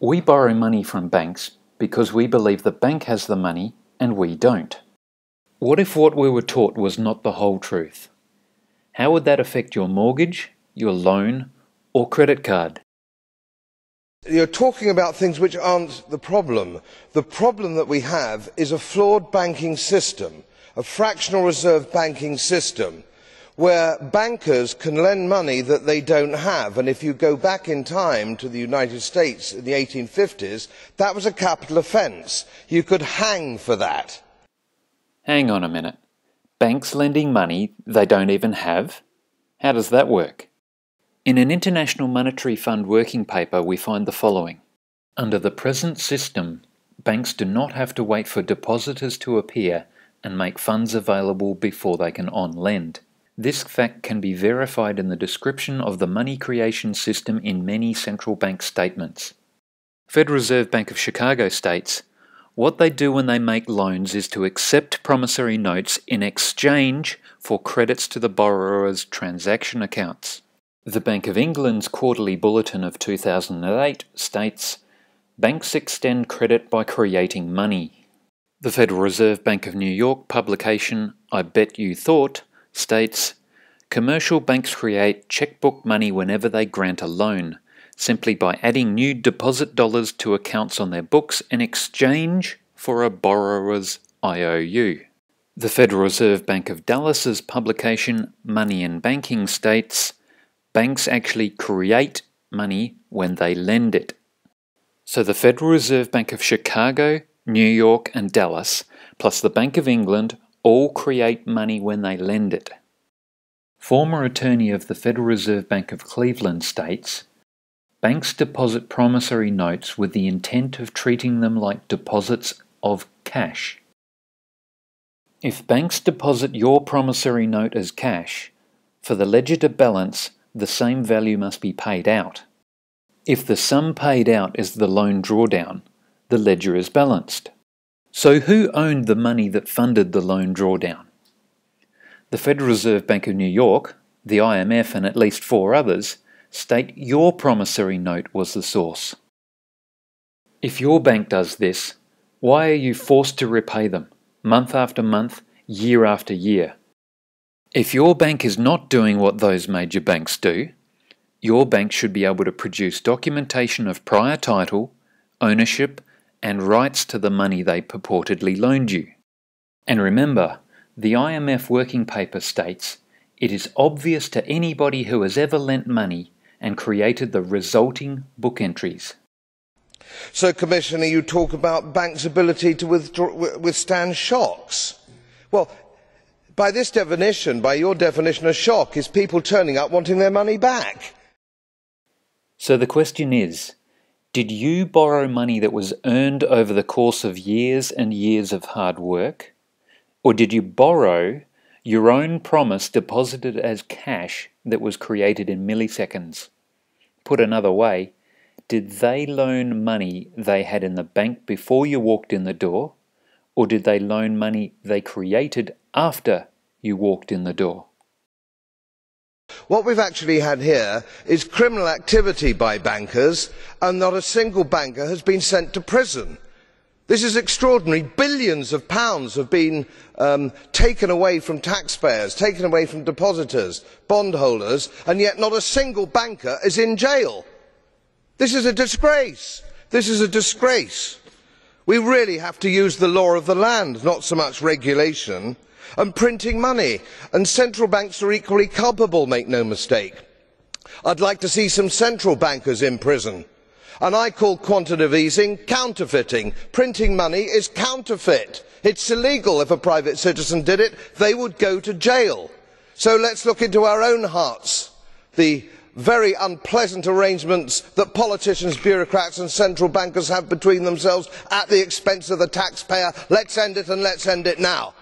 We borrow money from banks because we believe the bank has the money and we don't. What if what we were taught was not the whole truth? How would that affect your mortgage, your loan, or credit card? You're talking about things which aren't the problem. The problem that we have is a flawed banking system, a fractional reserve banking system, where bankers can lend money that they don't have. And if you go back in time to the United States in the 1850s, that was a capital offence. You could hang for that. Hang on a minute. Banks lending money they don't even have? How does that work? In an International Monetary Fund working paper, we find the following. Under the present system, banks do not have to wait for depositors to appear and make funds available before they can on-lend. This fact can be verified in the description of the money creation system in many central bank statements. Federal Reserve Bank of Chicago states, "What they do when they make loans is to accept promissory notes in exchange for credits to the borrower's transaction accounts." The Bank of England's Quarterly Bulletin of 2008 states, "Banks extend credit by creating money." The Federal Reserve Bank of New York publication, "I Bet You Thought," states, "Commercial banks create checkbook money whenever they grant a loan, simply by adding new deposit dollars to accounts on their books in exchange for a borrower's IOU." The Federal Reserve Bank of Dallas's publication, Money and Banking, states, "Banks actually create money when they lend it." So the Federal Reserve Bank of Chicago, New York and Dallas, plus the Bank of England, all create money when they lend it. Former attorney of the Federal Reserve Bank of Cleveland states, "Banks deposit promissory notes with the intent of treating them like deposits of cash." If banks deposit your promissory note as cash, for the ledger to balance, the same value must be paid out. If the sum paid out is the loan drawdown, the ledger is balanced. So who owned the money that funded the loan drawdown? The Federal Reserve Bank of New York, the IMF and at least four others state your promissory note was the source. If your bank does this, why are you forced to repay them, month after month, year after year? If your bank is not doing what those major banks do, your bank should be able to produce documentation of prior title, ownership, and rights to the money they purportedly loaned you. And remember, the IMF working paper states, "It is obvious to anybody who has ever lent money and created the resulting book entries." So, Commissioner, you talk about banks' ability to withstand shocks. Well, by this definition, by your definition, a shock is people turning up wanting their money back. So the question is, did you borrow money that was earned over the course of years and years of hard work? Or did you borrow your own promise deposited as cash that was created in milliseconds? Put another way, did they loan money they had in the bank before you walked in the door? Or did they loan money they created after you walked in the door? What we've actually had here is criminal activity by bankers, and not a single banker has been sent to prison. This is extraordinary. Billions of pounds have been taken away from taxpayers, taken away from depositors, bondholders, and yet not a single banker is in jail. This is a disgrace. This is a disgrace. We really have to use the law of the land, not so much regulation, and printing money. And central banks are equally culpable, make no mistake. I'd like to see some central bankers in prison. And I call quantitative easing counterfeiting. Printing money is counterfeit. It's illegal. If a private citizen did it, they would go to jail. So let's look into our own hearts. The very unpleasant arrangements that politicians, bureaucrats and central bankers have between themselves at the expense of the taxpayer. Let's end it, and let's end it now.